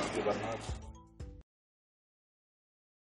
Thank you very much.